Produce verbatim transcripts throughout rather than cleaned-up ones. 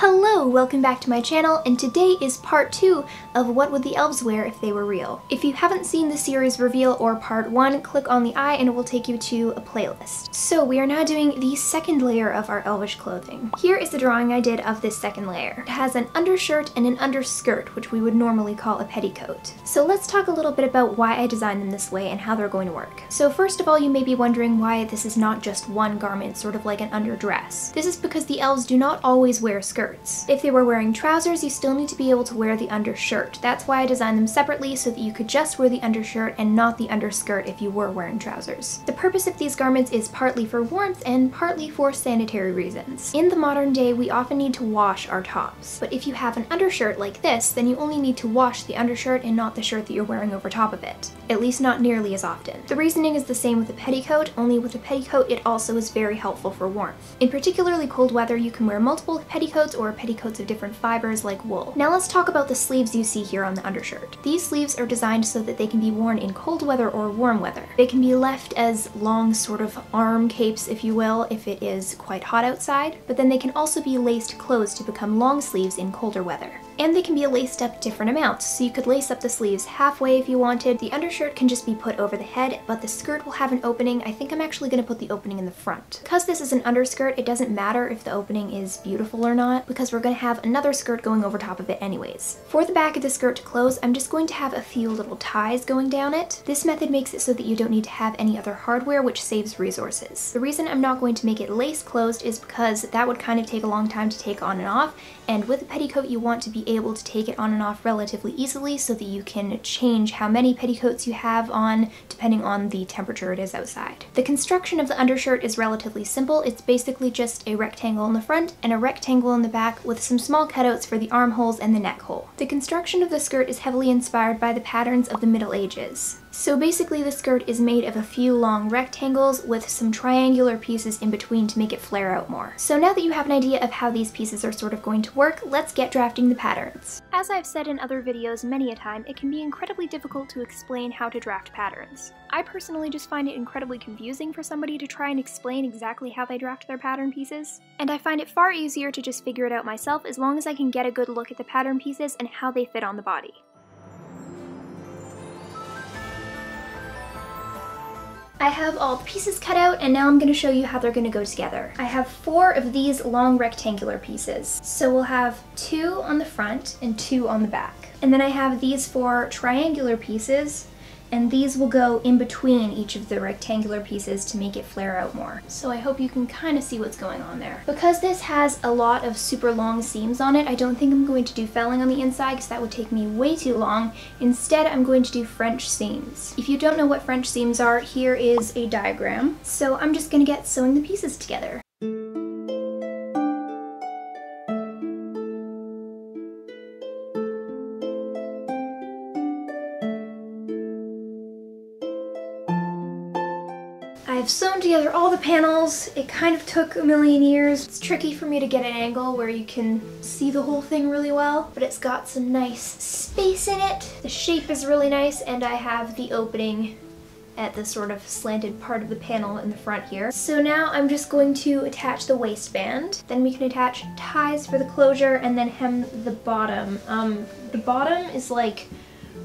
Hello, welcome back to my channel, and today is part two of What Would the Elves Wear If They Were Real? If you haven't seen the series reveal or part one, click on the eye and it will take you to a playlist. So we are now doing the second layer of our elvish clothing. Here is the drawing I did of this second layer. It has an undershirt and an underskirt, which we would normally call a petticoat. So let's talk a little bit about why I designed them this way and how they're going to work. So first of all, you may be wondering why this is not just one garment, sort of like an underdress. This is because the elves do not always wear skirts. If they were wearing trousers, you still need to be able to wear the undershirt. That's why I designed them separately, so that you could just wear the undershirt and not the underskirt if you were wearing trousers. The purpose of these garments is partly for warmth and partly for sanitary reasons. In the modern day, we often need to wash our tops, but if you have an undershirt like this, then you only need to wash the undershirt and not the shirt that you're wearing over top of it, at least not nearly as often. The reasoning is the same with a petticoat, only with a petticoat it also is very helpful for warmth. In particularly cold weather, you can wear multiple petticoats or petticoats of different fibers like wool. Now let's talk about the sleeves you see here on the undershirt. These sleeves are designed so that they can be worn in cold weather or warm weather. They can be left as long sort of arm capes, if you will, if it is quite hot outside, but then they can also be laced closed to become long sleeves in colder weather. And they can be laced up different amounts, so you could lace up the sleeves halfway if you wanted. The undershirt can just be put over the head, but the skirt will have an opening. I think I'm actually going to put the opening in the front. Because this is an underskirt, it doesn't matter if the opening is beautiful or not, because we're going to have another skirt going over top of it anyways. For the back of the skirt to close, I'm just going to have a few little ties going down it. This method makes it so that you don't need to have any other hardware, which saves resources. The reason I'm not going to make it lace closed is because that would kind of take a long time to take on and off, and with a petticoat you want to be able to take it on and off relatively easily so that you can change how many petticoats you have on depending on the temperature it is outside. The construction of the undershirt is relatively simple. It's basically just a rectangle in the front and a rectangle in the back with some small cutouts for the armholes and the neck hole. The construction of the skirt is heavily inspired by the patterns of the Middle Ages. So basically the skirt is made of a few long rectangles with some triangular pieces in between to make it flare out more. So now that you have an idea of how these pieces are sort of going to work, let's get drafting the patterns. As I've said in other videos many a time, it can be incredibly difficult to explain how to draft patterns. I personally just find it incredibly confusing for somebody to try and explain exactly how they draft their pattern pieces, and I find it far easier to just figure it out myself as long as I can get a good look at the pattern pieces and how they fit on the body. I have all the pieces cut out, and now I'm going to show you how they're going to go together. I have four of these long rectangular pieces, so we'll have two on the front and two on the back. And then I have these four triangular pieces, and these will go in between each of the rectangular pieces to make it flare out more. So I hope you can kind of see what's going on there. Because this has a lot of super long seams on it, I don't think I'm going to do felling on the inside because that would take me way too long. Instead, I'm going to do French seams. If you don't know what French seams are, here is a diagram. So I'm just going to get sewing the pieces together. I've sewn together all the panels. It kind of took a million years. It's tricky for me to get an angle where you can see the whole thing really well, but it's got some nice space in it. The shape is really nice, and I have the opening at the sort of slanted part of the panel in the front here. So now I'm just going to attach the waistband. Then we can attach ties for the closure and then hem the bottom. Um, the bottom is like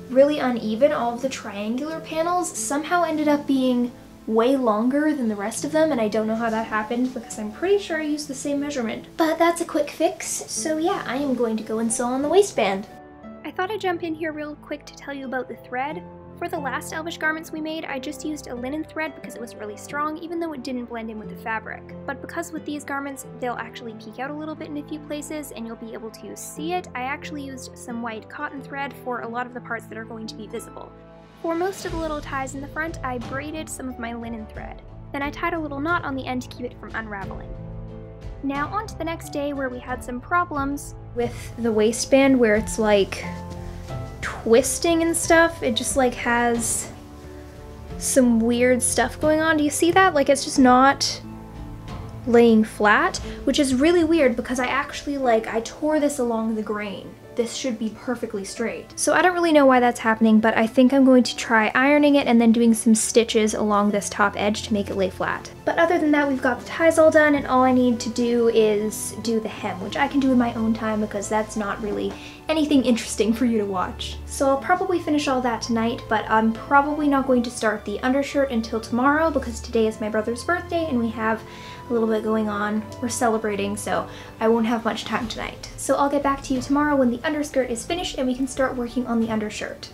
really uneven. All of the triangular panels somehow ended up being way longer than the rest of them, and I don't know how that happened because I'm pretty sure I used the same measurement. But that's a quick fix, so yeah, I am going to go and sew on the waistband. I thought I'd jump in here real quick to tell you about the thread. For the last elvish garments we made, I just used a linen thread because it was really strong, even though it didn't blend in with the fabric. But because with these garments, they'll actually peek out a little bit in a few places and you'll be able to see it, I actually used some white cotton thread for a lot of the parts that are going to be visible. For most of the little ties in the front, I braided some of my linen thread. Then I tied a little knot on the end to keep it from unraveling. Now on to the next day, where we had some problems with the waistband where it's like twisting and stuff. It just like has some weird stuff going on. Do you see that? Like it's just not laying flat, which is really weird because I actually like, I tore this along the grain. This should be perfectly straight. So I don't really know why that's happening, but I think I'm going to try ironing it and then doing some stitches along this top edge to make it lay flat. But other than that, we've got the ties all done, and all I need to do is do the hem, which I can do in my own time because that's not really anything interesting for you to watch. So I'll probably finish all that tonight, but I'm probably not going to start the undershirt until tomorrow because today is my brother's birthday and we have a little bit going on. We're celebrating, so I won't have much time tonight. So I'll get back to you tomorrow when the underskirt is finished and we can start working on the undershirt.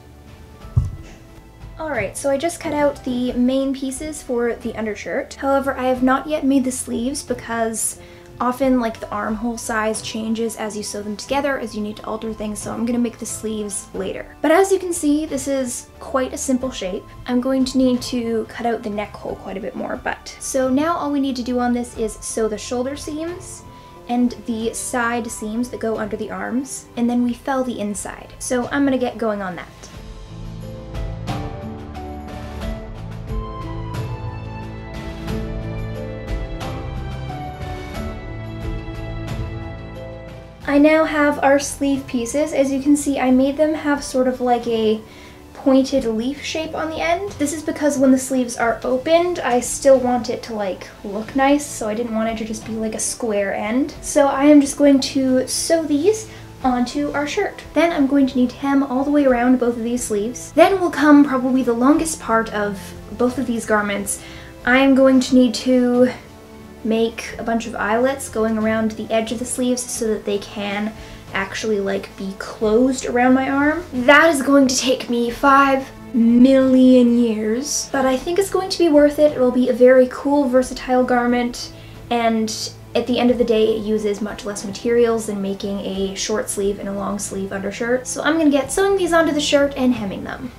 Alright, so I just cut out the main pieces for the undershirt. However, I have not yet made the sleeves because often like the armhole size changes as you sew them together, as you need to alter things, so I'm gonna make the sleeves later. But as you can see, this is quite a simple shape. I'm going to need to cut out the neck hole quite a bit more, but. So now all we need to do on this is sew the shoulder seams and the side seams that go under the arms, and then we fell the inside. So I'm gonna get going on that. I now have our sleeve pieces. As you can see, I made them have sort of like a pointed leaf shape on the end. This is because when the sleeves are opened, I still want it to like look nice, so I didn't want it to just be like a square end. So I am just going to sew these onto our shirt. Then I'm going to need to hem all the way around both of these sleeves. Then will come probably the longest part of both of these garments. I am going to need to make a bunch of eyelets going around the edge of the sleeves so that they can actually like be closed around my arm. That is going to take me five million years, but I think it's going to be worth it. It will be a very cool, versatile garment, and at the end of the day it uses much less materials than making a short sleeve and a long sleeve undershirt. So I'm gonna get sewing these onto the shirt and hemming them.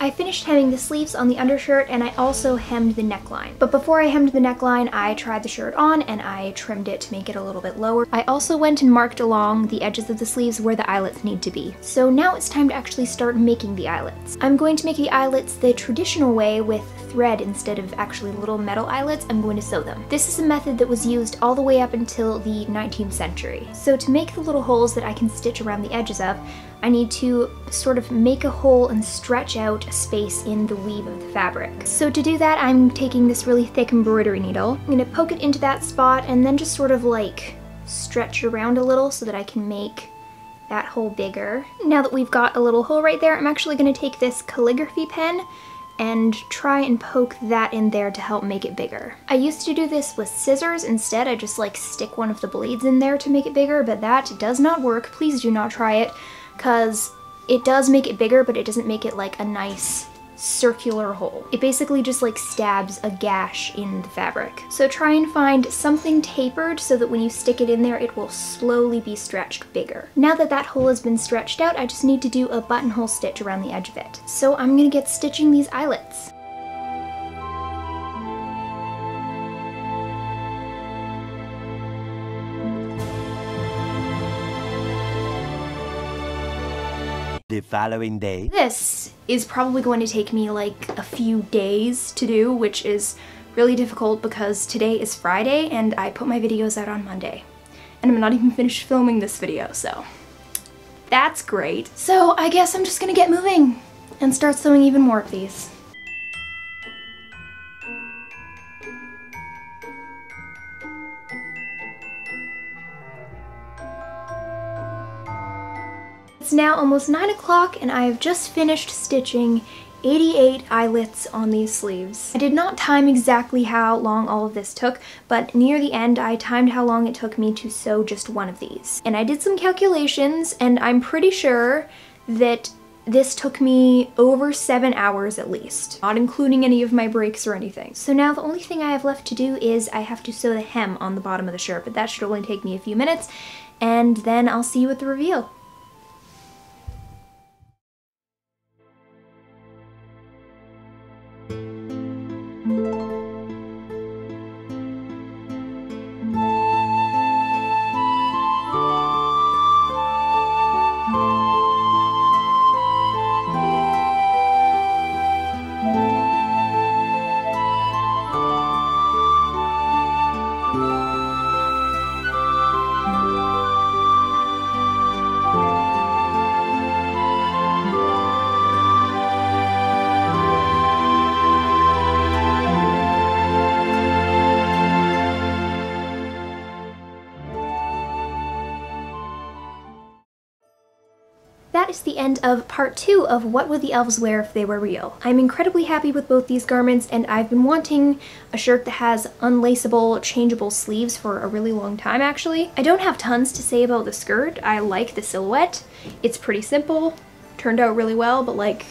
I finished hemming the sleeves on the undershirt, and I also hemmed the neckline. But before I hemmed the neckline, I tried the shirt on and I trimmed it to make it a little bit lower. I also went and marked along the edges of the sleeves where the eyelets need to be. So now it's time to actually start making the eyelets. I'm going to make the eyelets the traditional way with thread instead of actually little metal eyelets. I'm going to sew them. This is a method that was used all the way up until the nineteenth century. So to make the little holes that I can stitch around the edges of, I need to sort of make a hole and stretch out a space in the weave of the fabric. So to do that, I'm taking this really thick embroidery needle. I'm going to poke it into that spot and then just sort of like stretch around a little so that I can make that hole bigger. Now that we've got a little hole right there, I'm actually going to take this calligraphy pen and try and poke that in there to help make it bigger. I used to do this with scissors instead. I just like stick one of the blades in there to make it bigger, but that does not work. Please do not try it, because it does make it bigger, but it doesn't make it like a nice circular hole. It basically just like stabs a gash in the fabric. So try and find something tapered so that when you stick it in there, it will slowly be stretched bigger. Now that that hole has been stretched out, I just need to do a buttonhole stitch around the edge of it. So I'm gonna get stitching these eyelets. The following day. This is probably going to take me like a few days to do, which is really difficult because today is Friday and I put my videos out on Monday. And I'm not even finished filming this video, so that's great. So I guess I'm just gonna get moving and start sewing even more of these. It's now almost nine o'clock and I have just finished stitching eighty-eight eyelets on these sleeves. I did not time exactly how long all of this took, but near the end I timed how long it took me to sew just one of these. And I did some calculations and I'm pretty sure that this took me over seven hours at least, not including any of my breaks or anything. So now the only thing I have left to do is I have to sew the hem on the bottom of the shirt, but that should only take me a few minutes, and then I'll see you at the reveal. that is the end of part two of What Would the Elves Wear If They Were Real. I'm incredibly happy with both these garments, and I've been wanting a shirt that has unlaceable, changeable sleeves for a really long time, actually. I don't have tons to say about the skirt. I like the silhouette. It's pretty simple, turned out really well, but like,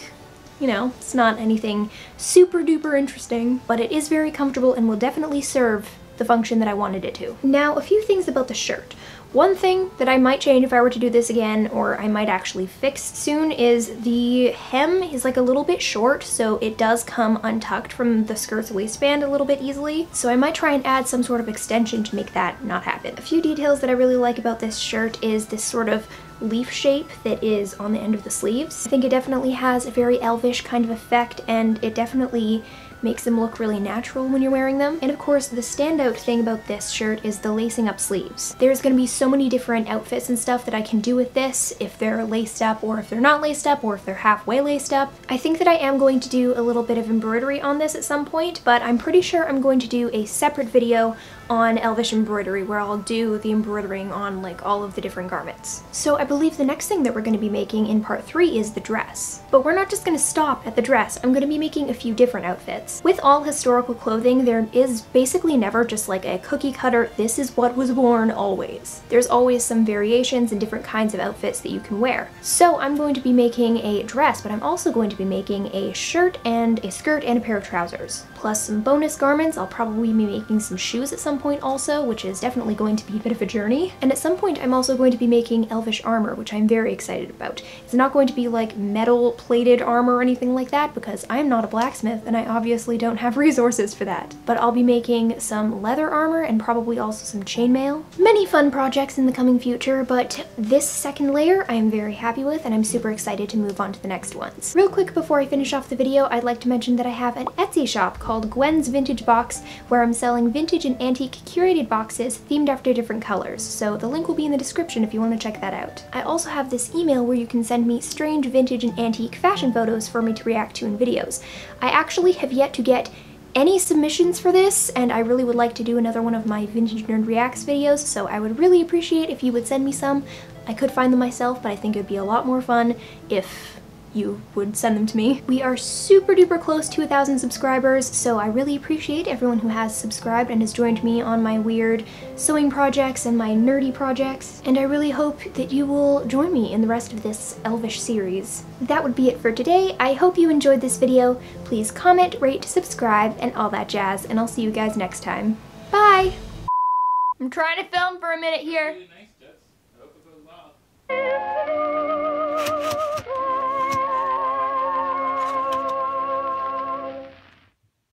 you know, it's not anything super duper interesting, but it is very comfortable and will definitely serve the function that I wanted it to. Now, a few things about the shirt. One thing that I might change if I were to do this again, or I might actually fix soon, is the hem is like a little bit short, so it does come untucked from the skirt's waistband a little bit easily. So I might try and add some sort of extension to make that not happen. A few details that I really like about this shirt is this sort of leaf shape that is on the end of the sleeves. I think it definitely has a very elvish kind of effect, and it definitely makes them look really natural when you're wearing them. And of course, the standout thing about this shirt is the lacing up sleeves. There's gonna be so many different outfits and stuff that I can do with this, if they're laced up or if they're not laced up or if they're halfway laced up. I think that I am going to do a little bit of embroidery on this at some point, but I'm pretty sure I'm going to do a separate video on Elvish embroidery where I'll do the embroidering on like all of the different garments. So I believe the next thing that we're gonna be making in part three is the dress. But we're not just gonna stop at the dress. I'm gonna be making a few different outfits. With all historical clothing, there is basically never just like a cookie cutter, this is what was worn always. There's always some variations and different kinds of outfits that you can wear. So I'm going to be making a dress, but I'm also going to be making a shirt and a skirt and a pair of trousers, plus some bonus garments. I'll probably be making some shoes at some point also, which is definitely going to be a bit of a journey. And at some point I'm also going to be making elvish armor, which I'm very excited about. It's not going to be like metal plated armor or anything like that, because I'm not a blacksmith and I obviously don't have resources for that. But I'll be making some leather armor and probably also some chainmail. Many fun projects in the coming future, but this second layer I am very happy with, and I'm super excited to move on to the next ones. Real quick before I finish off the video, I'd like to mention that I have an Etsy shop called Gwen's Vintage Box, where I'm selling vintage and antique curated boxes themed after different colors, so the link will be in the description if you want to check that out. I also have this email where you can send me strange vintage and antique fashion photos for me to react to in videos. I actually have yet to get any submissions for this, and I really would like to do another one of my Vintage Nerd Reacts videos, so I would really appreciate if you would send me some. I could find them myself, but I think it would be a lot more fun if you would send them to me. We are super duper close to a thousand subscribers, so I really appreciate everyone who has subscribed and has joined me on my weird sewing projects and my nerdy projects, and I really hope that you will join me in the rest of this Elvish series. That would be it for today. I hope you enjoyed this video. Please comment, rate, subscribe, and all that jazz, and I'll see you guys next time. Bye! I'm trying to film for a minute here.